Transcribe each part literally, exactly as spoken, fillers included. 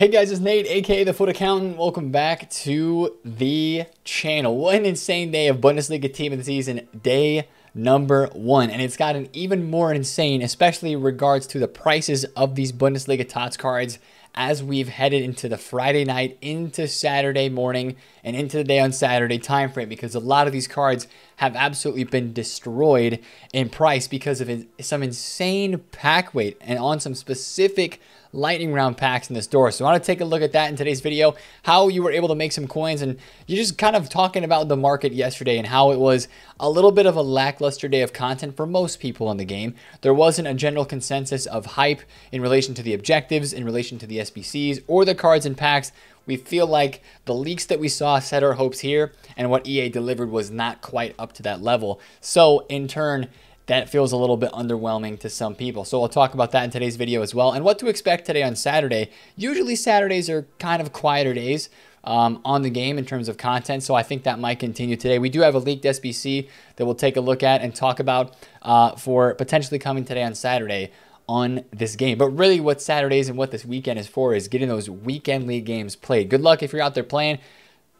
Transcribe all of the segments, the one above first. Hey guys, it's Nate, aka The FUT Accountant. Welcome back to the channel. What an insane day of Bundesliga team of the season, day number one. And it's gotten even more insane, especially in regards to the prices of these Bundesliga TOTS cards as we've headed into the Friday night, into Saturday morning, and into the day on Saturday timeframe, because a lot of these cards have absolutely been destroyed in price because of some insane pack weight and on some specific lightning round packs in this door. So I want to take a look at that in today's video, how you were able to make some coins, and you're just kind of talking about the market yesterday and how it was a little bit of a lackluster day of content for most people in the game. There wasn't a general consensus of hype in relation to the objectives, in relation to the S B Cs or the cards and packs. We feel like the leaks that we saw set our hopes here, and what E A delivered was not quite up to that level. So in turn, that feels a little bit underwhelming to some people. So I'll talk about that in today's video as well, and what to expect today on Saturday. Usually Saturdays are kind of quieter days um, on the game in terms of content, so I think that might continue today. We do have a leaked S B C that we'll take a look at and talk about uh, for potentially coming today on Saturday on this game. But really what Saturdays and what this weekend is for is getting those weekend league games played. Good luck if you're out there playing.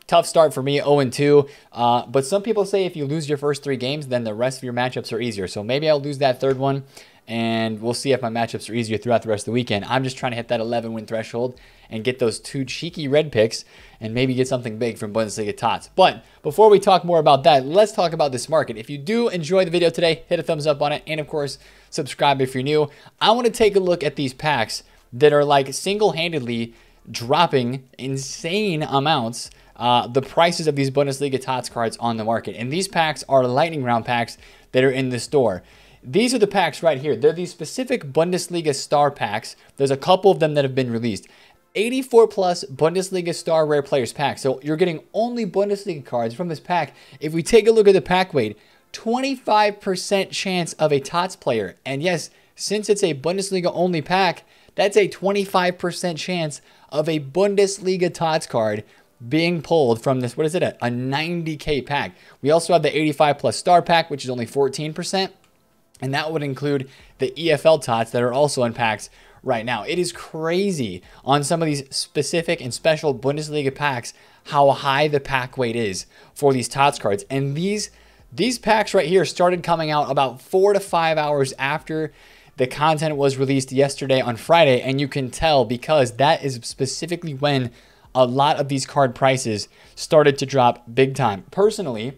Tough start for me, oh and two, uh, but some people say if you lose your first three games, then the rest of your matchups are easier. So maybe I'll lose that third one, and we'll see if my matchups are easier throughout the rest of the weekend. I'm just trying to hit that eleven win threshold and get those two cheeky red picks and maybe get something big from Bundesliga TOTS. But before we talk more about that, let's talk about this market. If you do enjoy the video today, hit a thumbs up on it, and of course, subscribe if you're new. I want to take a look at these packs that are like single-handedly dropping insane amounts Uh, the prices of these Bundesliga TOTS cards on the market. And these packs are lightning round packs that are in the store. These are the packs right here. They're these specific Bundesliga star packs. There's a couple of them that have been released. eighty-four plus Bundesliga star rare players pack. So you're getting only Bundesliga cards from this pack. If we take a look at the pack weight, twenty-five percent chance of a TOTS player. And yes, since it's a Bundesliga only pack, that's a twenty-five percent chance of a Bundesliga TOTS card being pulled from this. What is it, a, a ninety K pack? We also have the eighty-five plus star pack, which is only fourteen percent, and that would include the E F L TOTS that are also in packs right now. It is crazy on some of these specific and special Bundesliga packs how high the pack weight is for these TOTS cards. And these these packs right here started coming out about four to five hours after the content was released yesterday on Friday, and you can tell because that is specifically when a lot of these card prices started to drop big time. Personally,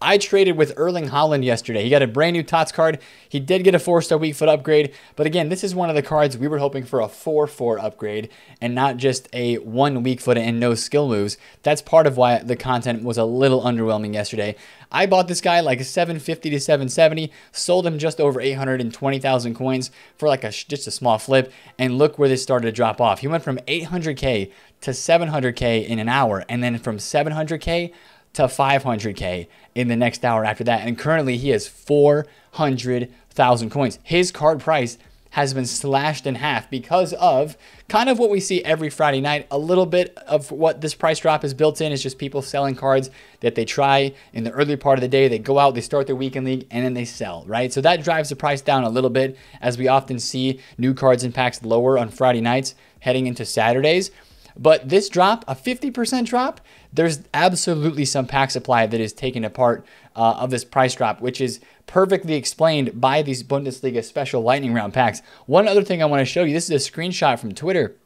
I traded with Erling Haaland yesterday. He got a brand new TOTS card. He did get a four-star weak foot upgrade. But again, this is one of the cards we were hoping for a four four upgrade and not just a one weak foot and no skill moves. That's part of why the content was a little underwhelming yesterday. I bought this guy like seven fifty to seven seventy, sold him just over eight hundred twenty thousand coins for like a, just a small flip, and look where this started to drop off. He went from eight hundred K to seven hundred K in an hour, and then from seven hundred K to five hundred K in the next hour after that. And currently he has four hundred thousand coins. His card price has been slashed in half because of kind of what we see every Friday night. A little bit of what this price drop is built in is just people selling cards that they try in the early part of the day. They go out, they start their weekend league, and then they sell, right? So that drives the price down a little bit, as we often see new cards and packs lower on Friday nights heading into Saturdays. But this drop, a fifty percent drop, there's absolutely some pack supply that is taken apart uh, of this price drop, which is perfectly explained by these Bundesliga special lightning round packs. One other thing I want to show you, this is a screenshot from Twitter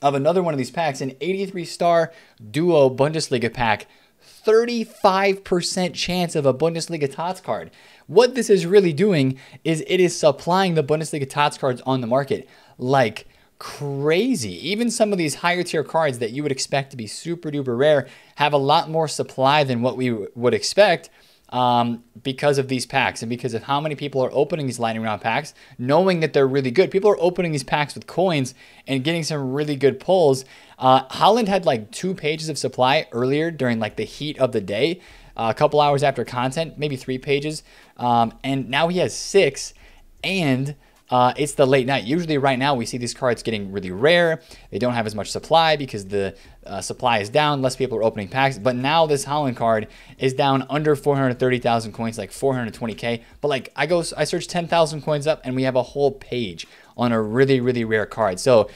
of another one of these packs, an eighty-three star duo Bundesliga pack, thirty-five percent chance of a Bundesliga TOTS card. What this is really doing is it is supplying the Bundesliga TOTS cards on the market like crazy. Even some of these higher tier cards that you would expect to be super duper rare have a lot more supply than what we would expect um, because of these packs and because of how many people are opening these lightning round packs, knowing that they're really good. People are opening these packs with coins and getting some really good pulls. Uh, Haaland had like two pages of supply earlier during like the heat of the day, uh, a couple hours after content, maybe three pages. Um, and now he has six, and Uh, it's the late night. Usually right now we see these cards getting really rare. They don't have as much supply because the uh, supply is down. Less people are opening packs. But now this Haaland card is down under four hundred thirty thousand coins, like four hundred twenty K. But like I go, I search ten thousand coins up and we have a whole page on a really, really rare card. So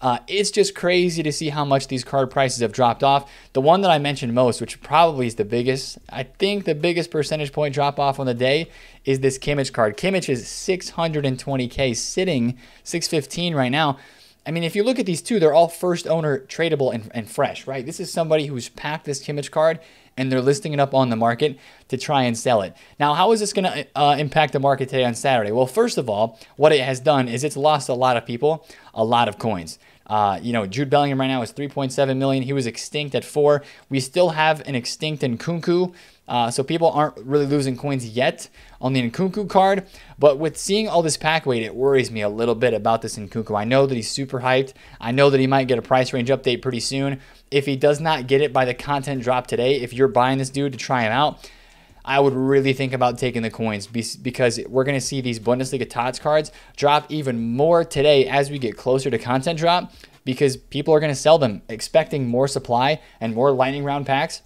Uh, it's just crazy to see how much these card prices have dropped off. The one that I mentioned most, which probably is the biggest, I think the biggest percentage point drop off on the day is this Kimmich card. Kimmich is six hundred twenty K sitting six fifteen right now. I mean, if you look at these two, they're all first owner tradable and, and fresh, right? This is somebody who's packed this Kimmich card and they're listing it up on the market to try and sell it. Now, how is this going to uh, impact the market today on Saturday? Well, first of all, what it has done is it's lost a lot of people, a lot of coins. Uh, you know, Jude Bellingham right now is three point seven million. He was extinct at four. We still have an extinct Nkunku. Uh, so people aren't really losing coins yet on the Nkunku card. But with seeing all this pack weight, it worries me a little bit about this Nkunku. I know that he's super hyped. I know that he might get a price range update pretty soon. If he does not get it by the content drop today, if you're buying this dude to try him out, I would really think about taking the coins because we're going to see these Bundesliga T O T S cards drop even more today as we get closer to content drop because people are going to sell them expecting more supply and more lightning round packs.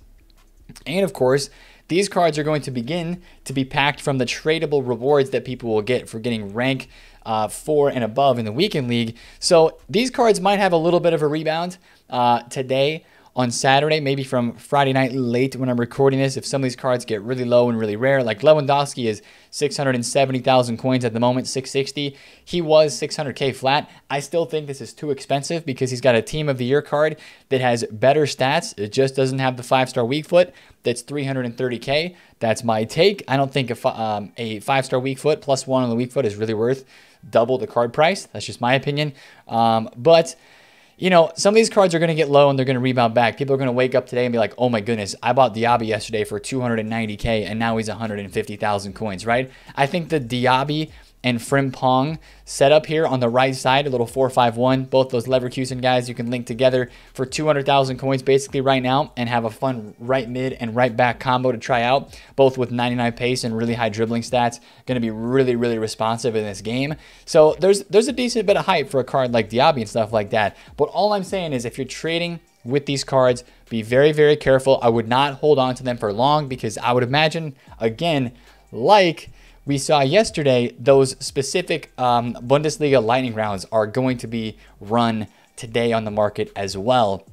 And of course, these cards are going to begin to be packed from the tradable rewards that people will get for getting rank uh, four and above in the weekend league. So these cards might have a little bit of a rebound uh, today. On Saturday, maybe from Friday night late when I'm recording this, if some of these cards get really low and really rare, like Lewandowski is six hundred seventy thousand coins at the moment, six sixty. He was six hundred K flat. I still think this is too expensive because he's got a team of the year card that has better stats. It just doesn't have the five-star weak foot. That's three hundred thirty K. That's my take. I don't think a, um, a five-star weak foot plus one on the weak foot is really worth double the card price. That's just my opinion. Um, but... You know, some of these cards are going to get low and they're going to rebound back. People are going to wake up today and be like, oh my goodness, I bought Diaby yesterday for two hundred ninety K and now he's one hundred fifty thousand coins, right? I think the Diaby and Frimpong setup here on the right side, a little four five one, both those Leverkusen guys you can link together for two hundred thousand coins basically right now and have a fun right mid and right back combo to try out, both with ninety-nine pace and really high dribbling stats. Going to be really, really responsive in this game. So there's there's a decent bit of hype for a card like Diaby and stuff like that. But all I'm saying is if you're trading with these cards, be very, very careful. I would not hold on to them for long because I would imagine, again, like... we saw yesterday, those specific um, Bundesliga lightning rounds are going to be run today on the market as well.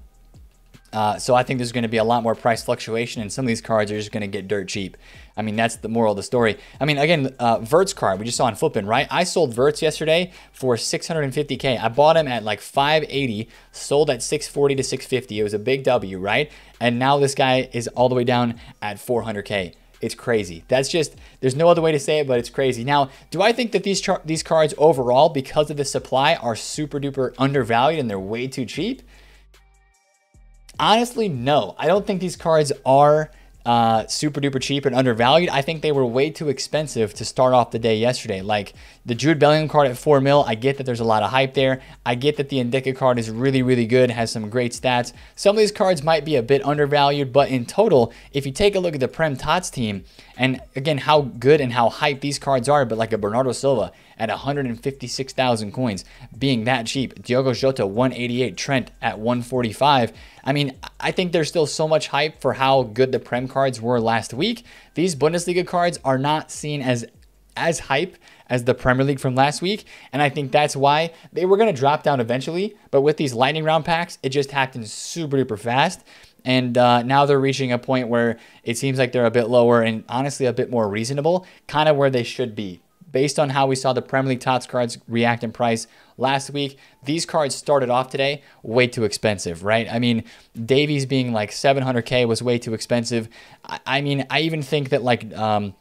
Uh, so I think there's going to be a lot more price fluctuation and some of these cards are just going to get dirt cheap. I mean, that's the moral of the story. I mean, again, uh, Vert's card, we just saw on Footbin, right? I sold Vert's yesterday for six hundred fifty K. I bought him at like five eighty, sold at six forty to six fifty. It was a big W, right? And now this guy is all the way down at four hundred K. It's crazy. That's just, there's no other way to say it, but it's crazy. Now, do I think that these these cards overall, because of the supply, are super duper undervalued and they're way too cheap? Honestly, no. I don't think these cards are uh, super duper cheap and undervalued. I think they were way too expensive to start off the day yesterday. Like the Jude Bellingham card at four mil, I get that there's a lot of hype there. I get that the Indica card is really, really good, has some great stats. Some of these cards might be a bit undervalued, but in total, if you take a look at the Prem T O T S team and again, how good and how hyped these cards are, but like a Bernardo Silva at one hundred fifty-six thousand coins being that cheap, Diogo Jota one eighty-eight, Trent at one forty-five. I mean, I think there's still so much hype for how good the Prem cards were last week. These Bundesliga cards are not seen as as hype as the Premier League from last week, and I think that's why they were going to drop down eventually, but with these lightning round packs, it just happened super duper fast, and uh, now they're reaching a point where it seems like they're a bit lower and honestly a bit more reasonable, kind of where they should be. Based on how we saw the Premier League T O T S cards react in price last week, these cards started off today way too expensive, right? I mean, Davies being like seven hundred K was way too expensive. I, I mean, I even think that like um,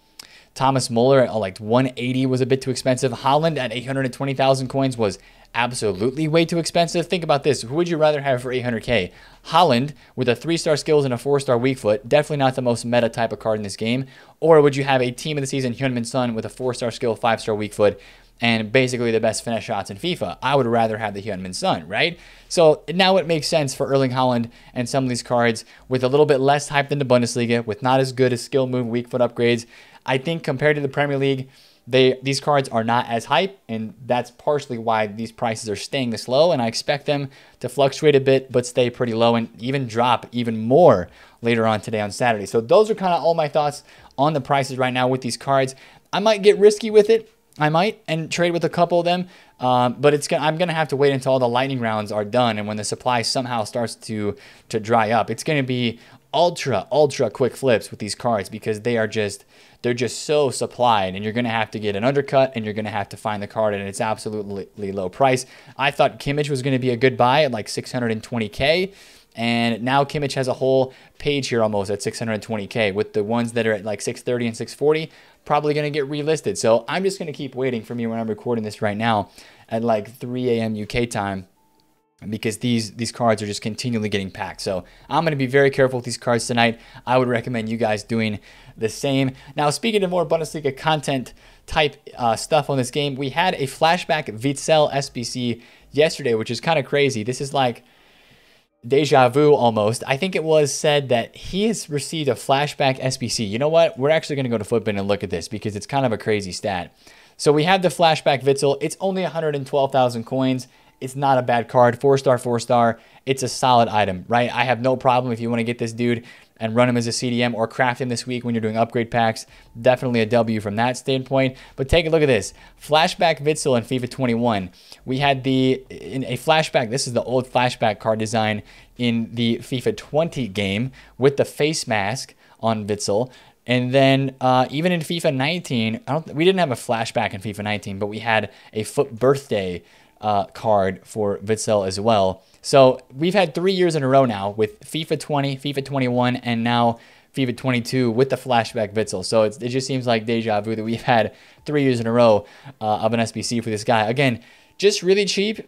Thomas Muller at like one eighty was a bit too expensive. Haaland at eight hundred twenty thousand coins was absolutely way too expensive. Think about this. Who would you rather have for eight hundred K? Haaland with a three-star skills and a four-star weak foot, definitely not the most meta type of card in this game. Or would you have a team of the season Heung-min Son with a four-star skill, five-star weak foot, and basically the best finesse shots in FIFA? I would rather have the Heung-min Son, right? So now it makes sense for Erling Haaland and some of these cards with a little bit less hype than the Bundesliga, with not as good as skill move, weak foot upgrades. I think compared to the Premier League, They, these cards are not as hype, and that's partially why these prices are staying this low, and I expect them to fluctuate a bit but stay pretty low and even drop even more later on today on Saturday. So those are kind of all my thoughts on the prices right now with these cards. I might get risky with it. I might and trade with a couple of them, um, but it's gonna, I'm going to have to wait until all the lightning rounds are done. And when the supply somehow starts to, to dry up, it's going to be ultra, ultra quick flips with these cards because they are just, they're just so supplied, and you're going to have to get an undercut and you're going to have to find the card at its absolutely low price. I thought Kimmich was going to be a good buy at like six hundred twenty K. And now Kimmich has a whole page here almost at six hundred twenty K, with the ones that are at like six thirty and six forty probably going to get relisted. So I'm just going to keep waiting for me when I'm recording this right now at like three A M U K time, because these these cards are just continually getting packed. So I'm going to be very careful with these cards tonight. I would recommend you guys doing the same. Now, speaking of more Bundesliga content type uh, stuff on this game, we had a flashback Witsel S B C yesterday, which is kind of crazy. This is like deja vu almost. I think it was said that he has received a flashback S B C. You know what? We're actually going to go to Footbin and look at this because it's kind of a crazy stat. So we have the flashback Witsel. It's only one hundred twelve thousand coins. It's not a bad card. Four star, four star. It's a solid item, right? I have no problem if you want to get this dude and run him as a C D M or craft him this week when you're doing upgrade packs. Definitely a W from that standpoint. But take a look at this. Flashback Witsel in FIFA twenty-one. We had the in a flashback. This is the old flashback card design in the FIFA twenty game with the face mask on Witsel. And then uh, even in FIFA nineteen, I don't, we didn't have a flashback in FIFA nineteen, but we had a foot birthday Uh, card for Witsel as well. So we've had three years in a row now with FIFA twenty, FIFA twenty-one, and now FIFA twenty-two with the flashback Witsel. So it's, it just seems like deja vu that we've had three years in a row uh, of an S B C for this guy. Again, just really cheap,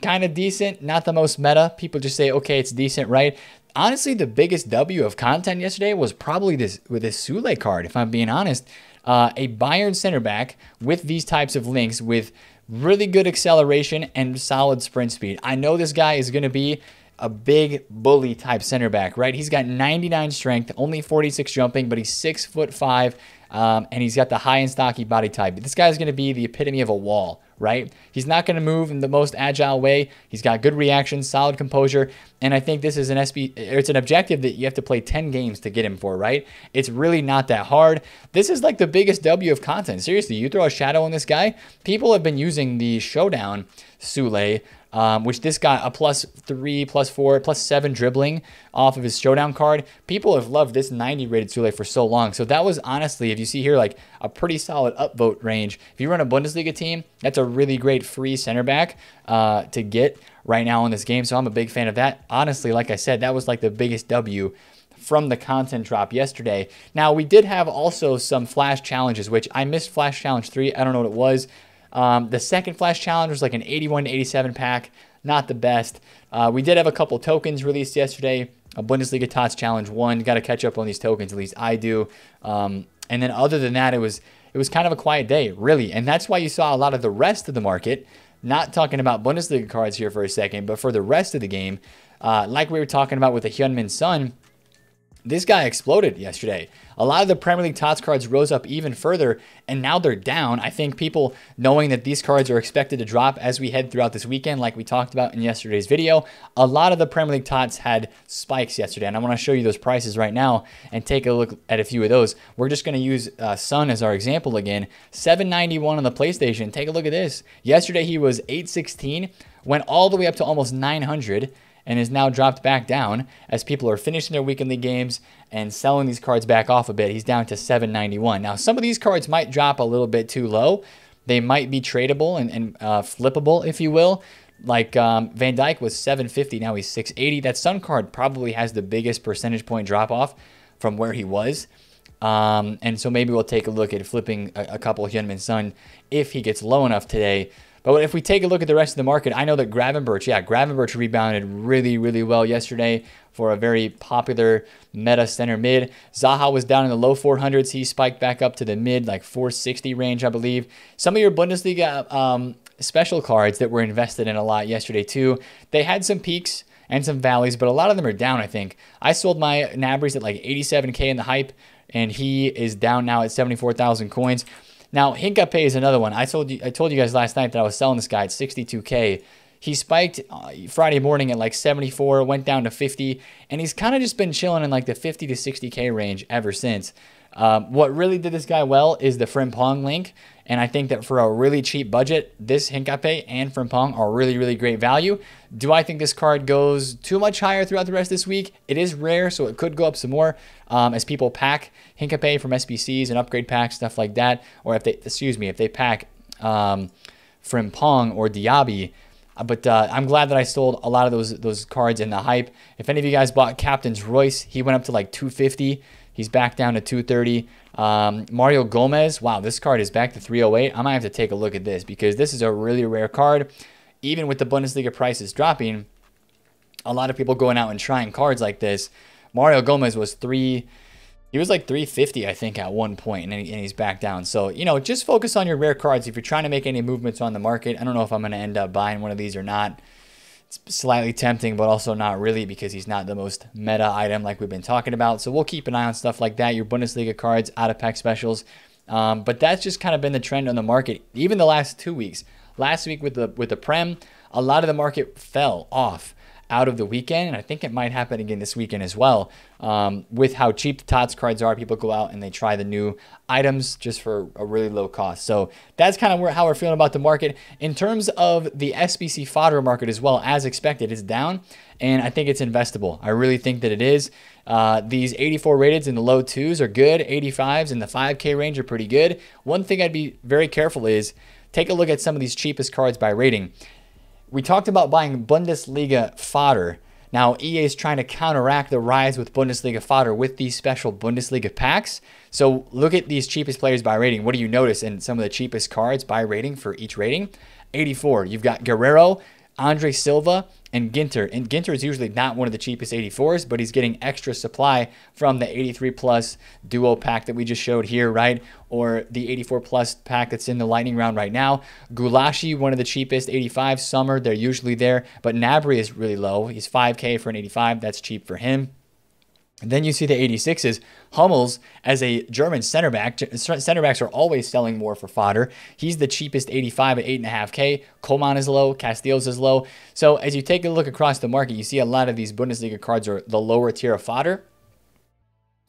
kind of decent, not the most meta. People just say, okay, it's decent, right? Honestly, the biggest W of content yesterday was probably this with this Süle card, if I'm being honest. Uh, a Bayern center back with these types of links with really good acceleration and solid sprint speed. I know this guy is going to be a big bully type center back, right? He's got ninety-nine strength, only forty-six jumping, but he's six foot five, um, and he's got the high and stocky body type. This guy's going to be the epitome of a wall, right? He's not going to move in the most agile way. He's got good reaction, solid composure, and I think this is an S B. It's an objective that you have to play ten games to get him for, right? It's really not that hard. This is like the biggest W of content. Seriously, you throw a shadow on this guy. People have been using the Showdown Süle, um, which this got a plus three, plus four, plus seven dribbling off of his Showdown card. People have loved this ninety rated Süle for so long. So that was honestly, if you see here, like a pretty solid upvote range. If you run a Bundesliga team, that's a really great free center back uh, to get right now in this game. So I'm a big fan of that. Honestly, like I said, that was like the biggest W from the content drop yesterday. Now, we did have also some flash challenges, which I missed flash challenge three. I don't know what it was. Um, the second flash challenge was like an eighty-one to eighty-seven pack. Not the best. Uh, we did have a couple tokens released yesterday. A Bundesliga T O T S challenge one. Got to catch up on these tokens. At least I do. Um, and then other than that, it was It was kind of a quiet day, really. And that's why you saw a lot of the rest of the market, not talking about Bundesliga cards here for a second, but for the rest of the game, uh, like we were talking about with the Heung-min Son, this guy exploded yesterday. A lot of the Premier League T O T S cards rose up even further, and now they're down. I think people knowing that these cards are expected to drop as we head throughout this weekend, like we talked about in yesterday's video, a lot of the Premier League T O T S had spikes yesterday, and I want to show you those prices right now and take a look at a few of those. We're just going to use uh, Sun as our example again. seven ninety-one on the PlayStation. Take a look at this. Yesterday he was eight sixteen, went all the way up to almost nine hundred. And is now dropped back down as people are finishing their weekend league games and selling these cards back off a bit. He's down to seven ninety-one. Now, some of these cards might drop a little bit too low. They might be tradable and, and uh, flippable, if you will. Like um, Van Dijk was seven fifty. Now he's six eighty. That Sun card probably has the biggest percentage point drop off from where he was. Um, and so maybe we'll take a look at flipping a, a couple of Heung-min Son if he gets low enough today. But if we take a look at the rest of the market, I know that Gravenberch, yeah, Gravenberch rebounded really, really well yesterday for a very popular meta center mid. Zaha was down in the low four hundreds. He spiked back up to the mid, like four sixty range, I believe. Some of your Bundesliga um, special cards that were invested in a lot yesterday too, they had some peaks and some valleys, but a lot of them are down, I think. I sold my Gnabry's at like eighty-seven K in the hype, and he is down now at seventy-four thousand coins. Now, Hincapié is another one. I told you, I told you guys last night that I was selling this guy at sixty-two K. He spiked uh, Friday morning at like seventy-four, went down to fifty, and he's kind of just been chilling in like the fifty to sixty K range ever since. Um, what really did this guy well is the Frimpong link And I think that for a really cheap budget, this Hincapié and Frimpong are really, really great value. Do I think this card goes too much higher throughout the rest of this week? It is rare, so it could go up some more um, as people pack Hincapié from S B Cs and upgrade packs, stuff like that. Or if they, excuse me, if they pack um, Frimpong or Diaby. But uh, I'm glad that I sold a lot of those those cards in the hype. If any of you guys bought Captain's Royce, he went up to like two fifty. He's back down to two thirty. Um, Mario Gomez, wow, this card is back to three oh eight. I might have to take a look at this because this is a really rare card. Even with the Bundesliga prices dropping, a lot of people going out and trying cards like this. Mario Gomez was three. He was like three fifty, I think, at one point, and, he, and he's back down. So, you know, just focus on your rare cards. If you're trying to make any movements on the market, I don't know if I'm going to end up buying one of these or not. It's slightly tempting, but also not really because he's not the most meta item like we've been talking about. So we'll keep an eye on stuff like that, your Bundesliga cards, out-of-pack specials. Um, but that's just kind of been the trend on the market, even the last two weeks. Last week with the, with the Prem, a lot of the market fell off out of the weekend, and I think it might happen again this weekend as well. Um, with how cheap the TOTS cards are, people go out and they try the new items just for a really low cost. So that's kind of where, how we're feeling about the market. In terms of the S B C fodder market as well, as expected, it's down, and I think it's investable. I really think that it is. Uh, these eighty-four rateds in the low twos are good. eighty-fives in the five K range are pretty good. One thing I'd be very careful is take a look at some of these cheapest cards by rating. We talked about buying Bundesliga fodder. Now, E A is trying to counteract the rise with Bundesliga fodder with these special Bundesliga packs. So look at these cheapest players by rating. What do you notice in some of the cheapest cards by rating for each rating? eighty-four. You've got Guerrero, Andre Silva, and Ginter. And Ginter is usually not one of the cheapest eighty-fours, but he's getting extra supply from the eighty-three plus duo pack that we just showed here, right? Or the eighty-four plus pack that's in the lightning round right now. Gulashi, one of the cheapest, eighty-five. Summer, they're usually there, but Gnabry is really low. He's five K for an eighty-five. That's cheap for him. And then you see the eighty-sixes. Hummels, as a German center back, center backs are always selling more for fodder. He's the cheapest eighty-five at eight point five K. Coman is low. Castillo's is low. So as you take a look across the market, you see a lot of these Bundesliga cards are the lower tier of fodder.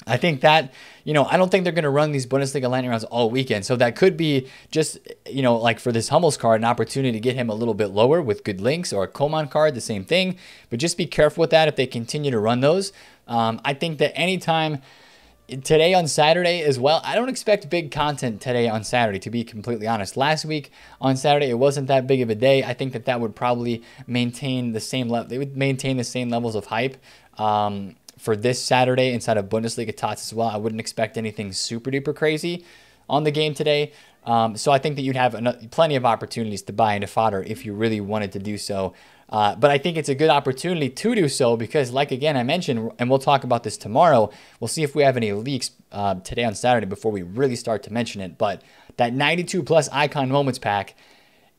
I think that, you know, I don't think they're going to run these Bundesliga lightning rounds all weekend. So that could be just, you know, like for this Hummels card, an opportunity to get him a little bit lower with good links, or a Coman card, the same thing. But just be careful with that if they continue to run those. Um, I think that anytime today on Saturday as well, I don't expect big content today on Saturday, to be completely honest. Last week on Saturday, it wasn't that big of a day. I think that that would probably maintain the same level. They would maintain the same levels of hype um, for this Saturday inside of Bundesliga TOTS as well. I wouldn't expect anything super duper crazy on the game today. Um, so I think that you'd have plenty of opportunities to buy into fodder if you really wanted to do so. Uh, but I think it's a good opportunity to do so because, like, again, I mentioned, and we'll talk about this tomorrow. We'll see if we have any leaks uh, today on Saturday before we really start to mention it. But that ninety-two plus Icon Moments pack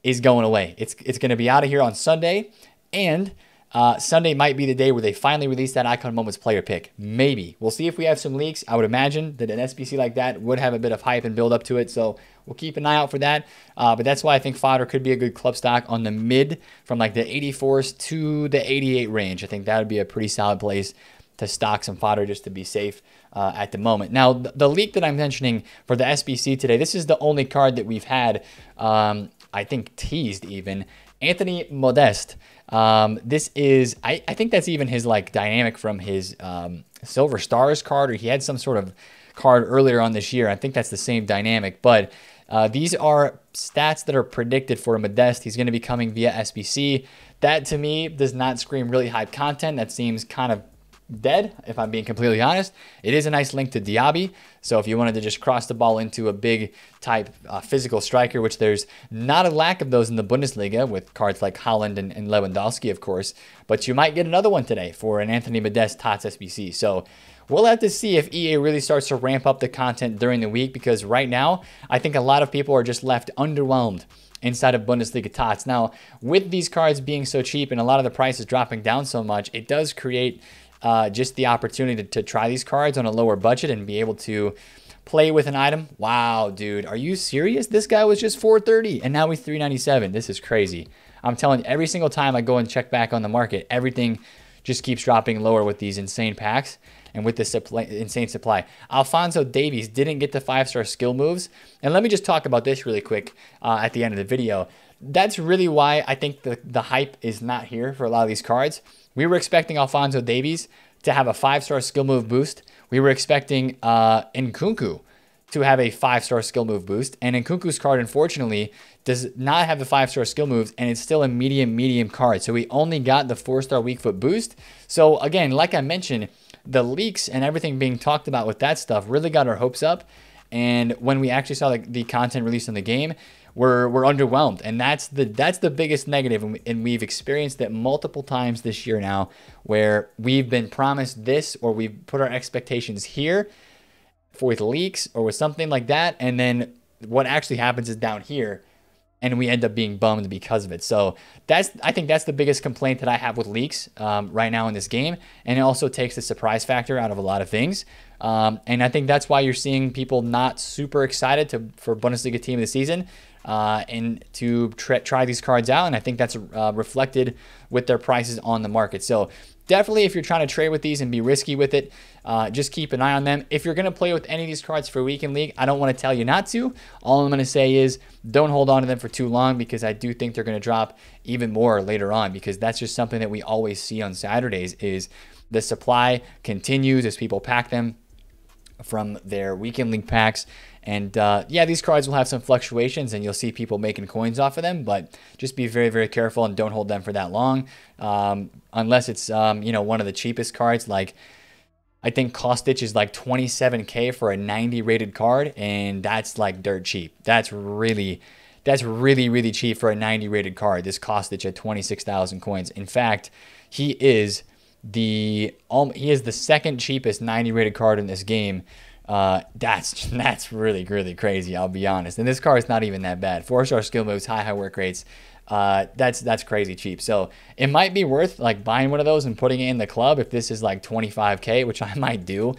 is going away. It's, it's going to be out of here on Sunday. And uh, Sunday might be the day where they finally release that Icon Moments player pick. Maybe. We'll see if we have some leaks. I would imagine that an S B C like that would have a bit of hype and build up to it. So we'll keep an eye out for that, uh, but that's why I think fodder could be a good club stock on the mid from like the eighty-fours to the eighty-eight range. I think that would be a pretty solid place to stock some fodder just to be safe uh, at the moment. Now, th the leak that I'm mentioning for the S B C today, this is the only card that we've had, um, I think, teased even. Anthony Modeste. Um, this is, I, I think that's even his like dynamic from his um, Silver Stars card, or he had some sort of card earlier on this year. I think that's the same dynamic, but Uh, these are stats that are predicted for Modeste. He's going to be coming via S B C. That, to me, does not scream really hype content. That seems kind of dead, if I'm being completely honest. It is a nice link to Diaby. So if you wanted to just cross the ball into a big type uh, physical striker, which there's not a lack of those in the Bundesliga with cards like Haaland and, and Lewandowski, of course. But you might get another one today for an Anthony Modeste TOTS S B C. So we'll have to see if E A really starts to ramp up the content during the week, because right now, I think a lot of people are just left underwhelmed inside of Bundesliga TOTS. Now, with these cards being so cheap and a lot of the prices dropping down so much, it does create uh, just the opportunity to, to try these cards on a lower budget and be able to play with an item. Wow, dude, are you serious? This guy was just four thirty and now he's three ninety-seven. This is crazy. I'm telling you, every single time I go and check back on the market, everything just keeps dropping lower with these insane packs and with this supply, insane supply. Alphonso Davies didn't get the five-star skill moves. And let me just talk about this really quick uh, at the end of the video. That's really why I think the, the hype is not here for a lot of these cards. We were expecting Alphonso Davies to have a five-star skill move boost. We were expecting uh, Nkunku to have a five-star skill move boost. And Nkunku's card, unfortunately, does not have the five-star skill moves, and it's still a medium, medium card. So we only got the four-star weak foot boost. So again, like I mentioned, the leaks and everything being talked about with that stuff really got our hopes up. And when we actually saw the, the content released in the game, we're, we're underwhelmed. And that's the, that's the biggest negative. And we've experienced that multiple times this year now, where we've been promised this, or we've put our expectations here with leaks or with something like that, and then what actually happens is down here, and we end up being bummed because of it. So that's, I think that's the biggest complaint that I have with leaks um, right now in this game, and it also takes the surprise factor out of a lot of things. Um, and I think that's why you're seeing people not super excited to for Bundesliga team of the season uh, and to try, try these cards out. And I think that's uh, reflected with their prices on the market. So definitely, if you're trying to trade with these and be risky with it, uh, just keep an eye on them. If you're going to play with any of these cards for weekend league, I don't want to tell you not to. All I'm going to say is don't hold on to them for too long, because I do think they're going to drop even more later on, because that's just something that we always see on Saturdays is the supply continues as people pack them from their weekend league packs. And uh, yeah, these cards will have some fluctuations, and you'll see people making coins off of them, but just be very, very careful and don't hold them for that long. Um, unless it's, um, you know, one of the cheapest cards. Like I think Kostic is like twenty-seven K for a ninety rated card, and that's like dirt cheap. That's really, that's really, really cheap for a ninety rated card. This Kostic at twenty-six thousand coins. In fact, he is the, um, he is the second cheapest ninety rated card in this game. Uh, that's, that's really, really crazy. I'll be honest. And this car is not even that bad. Four-star skill moves, high, high work rates. Uh, that's, that's crazy cheap. So it might be worth like buying one of those and putting it in the club. If this is like twenty-five K, which I might do,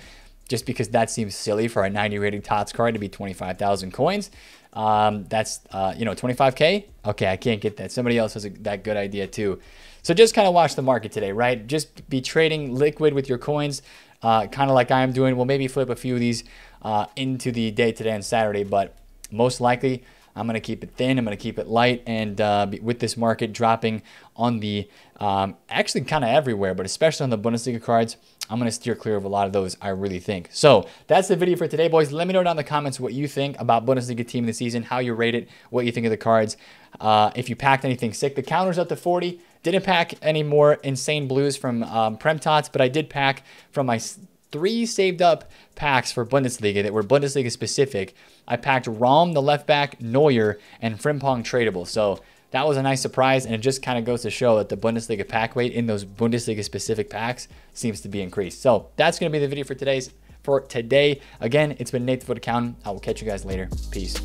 just because that seems silly for a ninety rated T O T S card to be twenty-five thousand coins. Um, that's, uh, you know, twenty-five K. Okay. I can't get that. Somebody else has a, that good idea too. So just kind of watch the market today, right? Just be trading liquid with your coins. Uh, kind of like I'm doing. We'll maybe flip a few of these uh, into the day today and Saturday, but most likely I'm going to keep it thin. I'm going to keep it light. And uh, with this market dropping on the, um, actually kind of everywhere, but especially on the Bundesliga cards, I'm going to steer clear of a lot of those, I really think. So that's the video for today, boys. Let me know down in the comments what you think about Bundesliga team of the season, how you rate it, what you think of the cards. Uh, if you packed anything sick, the counter's up to forty. Didn't pack any more insane blues from um, Prem Tots, but I did pack from my three saved up packs for Bundesliga that were Bundesliga specific. I packed Rom, the left back, Neuer, and Frimpong tradable. So that was a nice surprise, and it just kind of goes to show that the Bundesliga pack weight in those Bundesliga specific packs seems to be increased. So that's going to be the video for today's for today. Again, it's been Nate, the FUT Accountant. I will catch you guys later. Peace.